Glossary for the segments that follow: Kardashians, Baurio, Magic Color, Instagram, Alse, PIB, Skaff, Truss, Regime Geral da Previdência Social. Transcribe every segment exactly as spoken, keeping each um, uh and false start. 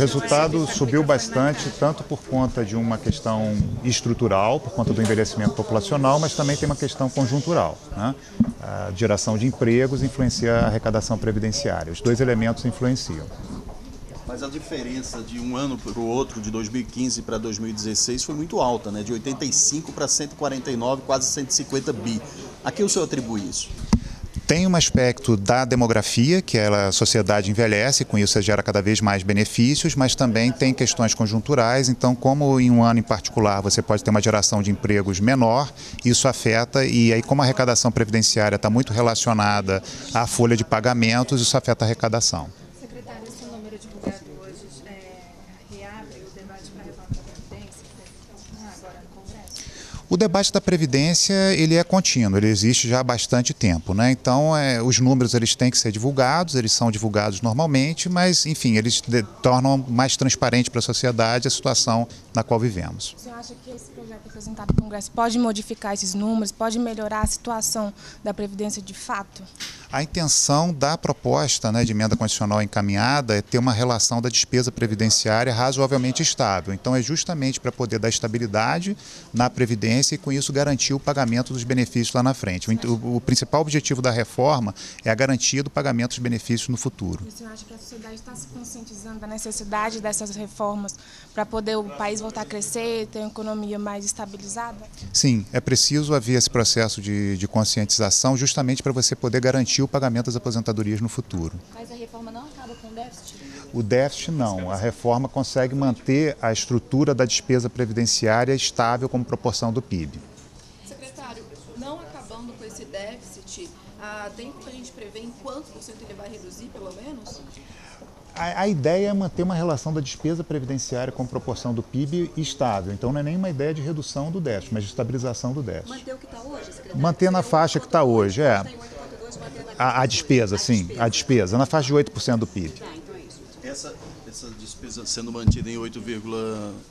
resultado subiu bastante, tanto por conta de uma questão estrutural, por conta do envelhecimento populacional, mas também tem uma questão conjuntural, né? A geração de empregos influencia a arrecadação previdenciária. Os dois elementos influenciam. Mas a diferença de um ano para o outro, de dois mil e quinze para dois mil e dezesseis, foi muito alta, né? De oitenta e cinco para cento e quarenta e nove, quase cento e cinquenta bi. A que o senhor atribui isso? Tem um aspecto da demografia, que ela, a sociedade envelhece, com isso gera cada vez mais benefícios, mas também tem questões conjunturais. Então, como em um ano em particular você pode ter uma geração de empregos menor, isso afeta, e aí como a arrecadação previdenciária está muito relacionada à folha de pagamentos, isso afeta a arrecadação. Secretário, esse número divulgado hoje é, reabre o debate para a reforma da Previdência, que deve agora no Congresso? O debate da Previdência, ele é contínuo, ele existe já há bastante tempo, né? Então, é, os números eles têm que ser divulgados, eles são divulgados normalmente, mas, enfim, eles de, tornam mais transparente para a sociedade a situação na qual vivemos. O senhor acha que esse projeto apresentado no Congresso pode modificar esses números, pode melhorar a situação da Previdência de fato? A intenção da proposta, né, de emenda constitucional encaminhada é ter uma relação da despesa previdenciária razoavelmente estável. Então, é justamente para poder dar estabilidade na Previdência e com isso garantir o pagamento dos benefícios lá na frente. O, o principal objetivo da reforma é a garantia do pagamento dos benefícios no futuro. E o senhor acha que a sociedade está se conscientizando da necessidade dessas reformas para poder o país voltar a crescer, ter uma economia mais estabilizada? Sim, é preciso haver esse processo de, de conscientização justamente para você poder garantir o pagamento das aposentadorias no futuro. Mas a reforma não acaba com o déficit? O déficit não. A reforma consegue manter a estrutura da despesa previdenciária estável como proporção do P I B. Secretário, não acabando com esse déficit, há tempo para a gente prever em quanto por cento ele vai reduzir, pelo menos? A, a ideia é manter uma relação da despesa previdenciária com proporção do P I B estável. Então, não é nenhuma ideia de redução do déficit, mas de estabilização do déficit. Manter o que está hoje, secretário? Manter na faixa que está hoje, é. A, a despesa, sim, a despesa, na faixa de oito por cento do P I B. Essa, essa despesa sendo mantida em oito,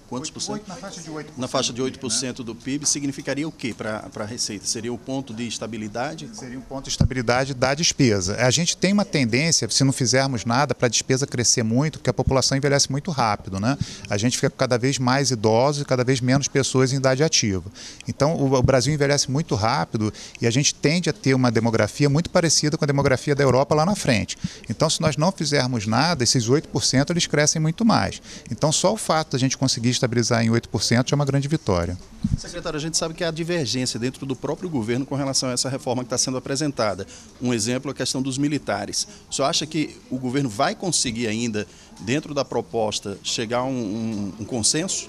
quantos por cento? Na faixa de oito por cento, na faixa de oito por cento do P I B, significaria o que para a Receita? Seria o ponto de estabilidade? Seria um ponto de estabilidade da despesa. A gente tem uma tendência, se não fizermos nada, para a despesa crescer muito, porque a população envelhece muito rápido, né? A gente fica cada vez mais idosos e cada vez menos pessoas em idade ativa. Então, o Brasil envelhece muito rápido e a gente tende a ter uma demografia muito parecida com a demografia da Europa lá na frente. Então, se nós não fizermos nada, esses oito por cento eles crescem muito mais. Então, só o fato de a gente conseguir estabilizar em oito por cento é uma grande vitória. Secretário, a gente sabe que há divergência dentro do próprio governo com relação a essa reforma que está sendo apresentada. Um exemplo é a questão dos militares. O senhor acha que o governo vai conseguir ainda, dentro da proposta, chegar a um, um, um consenso?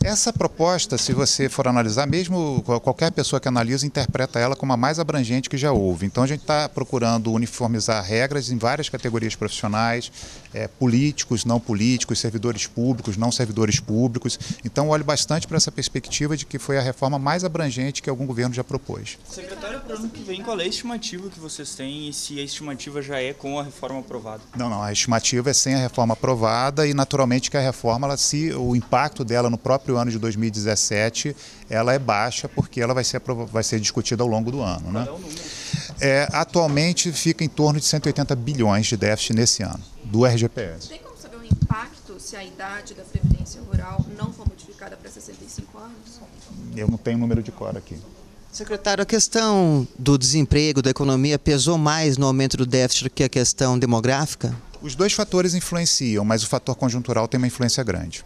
Essa proposta, se você for analisar, mesmo qualquer pessoa que analisa, interpreta ela como a mais abrangente que já houve. Então, a gente está procurando uniformizar regras em várias categorias profissionais, é, políticos, não políticos, servidores públicos, não servidores públicos. Então, olho bastante para essa perspectiva de que foi a reforma mais abrangente que algum governo já propôs. Secretário, para o ano que vem, qual é a estimativa que vocês têm e se a estimativa já é com a reforma aprovada? Não, não. A estimativa é sem a reforma aprovada e, naturalmente, que a reforma, ela, se o impacto dela no próprio ano de dois mil e dezessete, ela é baixa porque ela vai ser, vai ser discutida ao longo do ano, né? É, atualmente fica em torno de cento e oitenta bilhões de déficit nesse ano, do R G P S. Tem como saber o impacto se a idade da Previdência Rural não for modificada para sessenta e cinco anos? Eu não tenho número de cor aqui. Secretário, a questão do desemprego, da economia, pesou mais no aumento do déficit que a questão demográfica? Os dois fatores influenciam, mas o fator conjuntural tem uma influência grande.